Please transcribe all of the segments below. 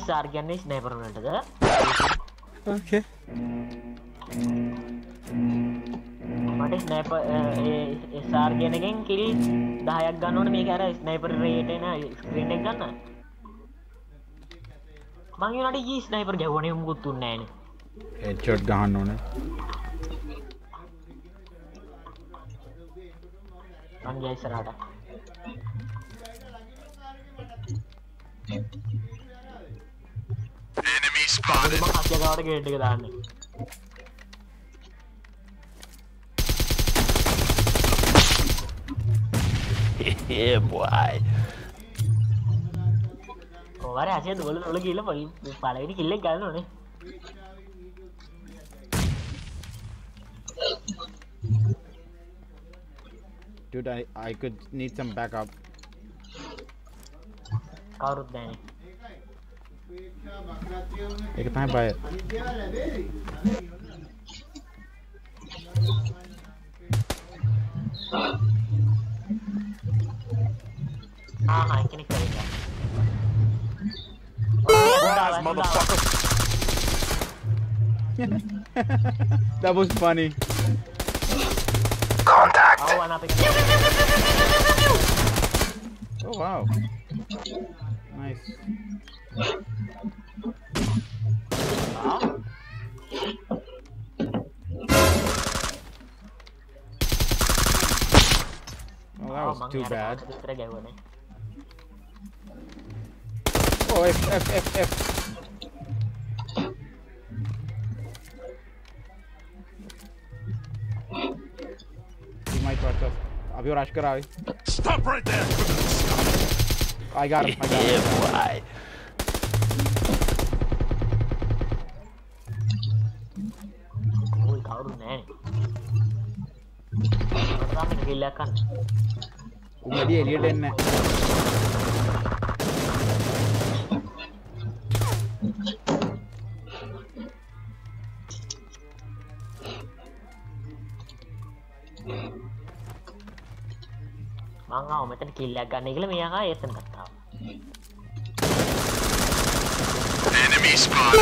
nice organized neighborhood. Okay. What is sniper? Is organic and kill the higher gun on me? Sniper rate in a screen gun. Bang, you not a sniper. Get one him good to nine. Headshot gun on it. Bang, yes, Rada. Enemy spotted. Yeah, boy. Oh, what I said, all kill for you. Palani kill like that, no? Dude, I could need some backup. Car up there. Take time by it. I can kill it. Motherfucker. That was funny. Contact. Oh wow. Nice. Huh? Well, that was too bad. Oh, F. He might rush us. Abhi rush karavi. Stop right there. I got him. Why? Enemy spotted.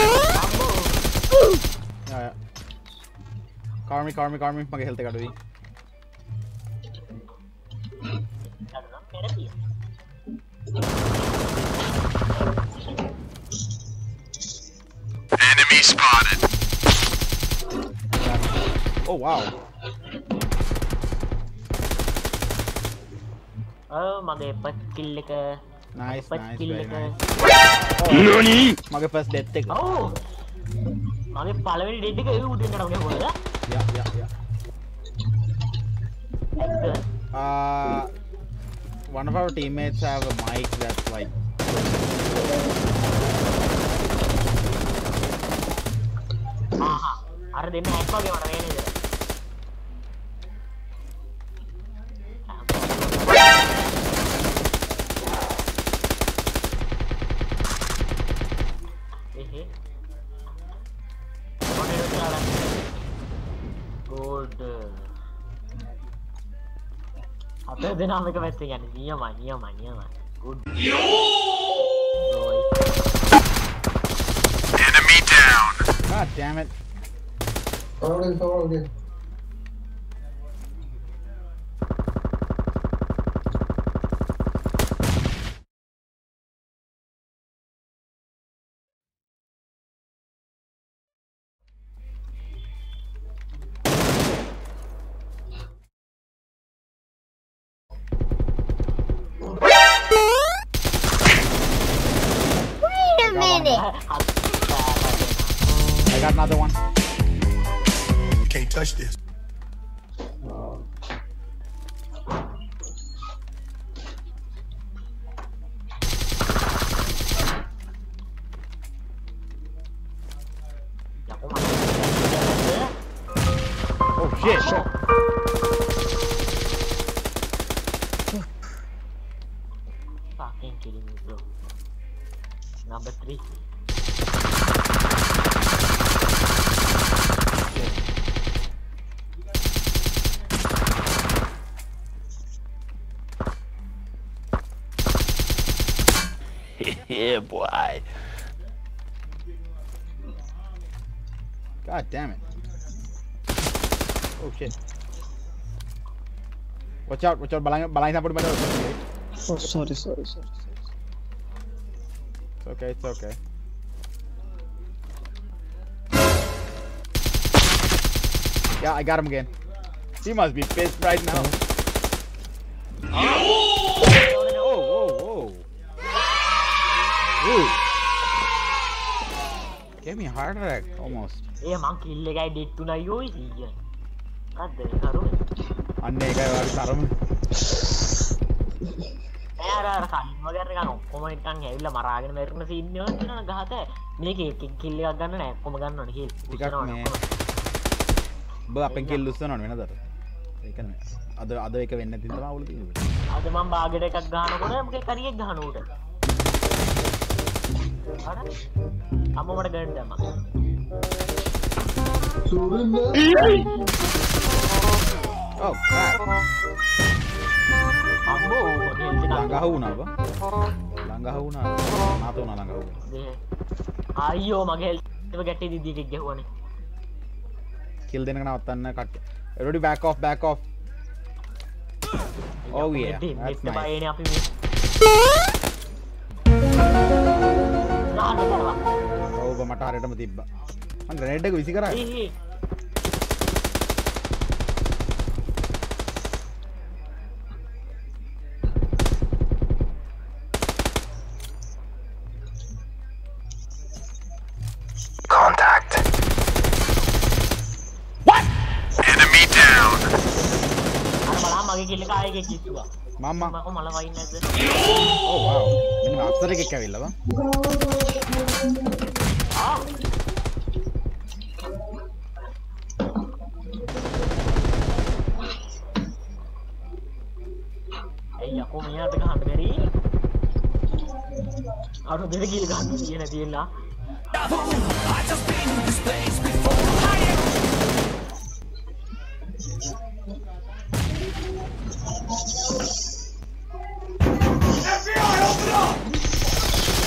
Yeah. Karmi, mag-health ka doon. Enemy spotted. Oh wow. Oh, mag-pat kill ka. Nice, very nice. Nani? Mag-pat death ka. Oh. Mag-palawin death ka, you din na raw niya. Yeah. One of our teammates have a mic that's like. Are they not talking about anything? Good. After the dynamic of it again, near man. Good. Yo! Enemy down! God damn it. All good. I got another one. You can't touch this. Oh shit! Fucking kidding me, bro. Number 3. Yeah, boy. God damn it. Oh shit. Watch out, balang put better. Oh sorry. It's okay, it's okay. Yeah, I got him again. He must be pissed right now. Oh! Oh, whoa, whoa. Ooh. Gave me a heart attack almost. Yeah, monkey guy did tuna yours. God damn it. Error කලින් වගේ අර ගන්න ඔක්කොම නිකන් ඇවිල්ලා මරාගෙන මැරෙන scene එකක් තියෙනවා ගහත මේක එක කිල් එකක් ගන්න නෑ ඔක්කොම ගන්නවනේ කිල් ටිකක් නේ බ අපෙන් කිල් උස්සනවනේ වෙනදට ඒක නෑ අද අද එක වෙන්නේ නැති නිසා අවුල තියෙනවා අද මම බාගෙට එකක් ගන්නකොට මොකේ කරියක් ගන්න උඩ අර අම්මවට ගන්න දැම්මා සුරින්න ඔව් crap Ambo, langgauna ba? Langgauna. Nato na langgauna. Ayyo, maghelp. Diba gatti didi kek gahuwane. Kill dena gana wattanna cut. Everybody back off, back off. Oh yeah. That's nice. Oh, ba mata haretama tibba. Man grenade එක විසි කරා. Mama, oh wow, after the Kavila. Out of the Gilgan, I just been in this place before. FBI, open up!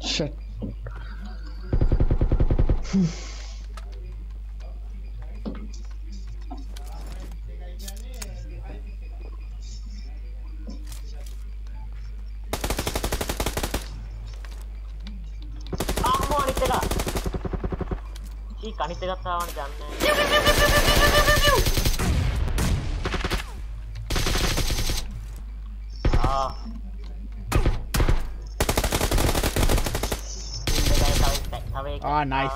Shit. You can get down. Ah. Ah, nice.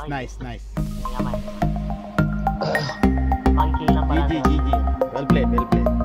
Well played.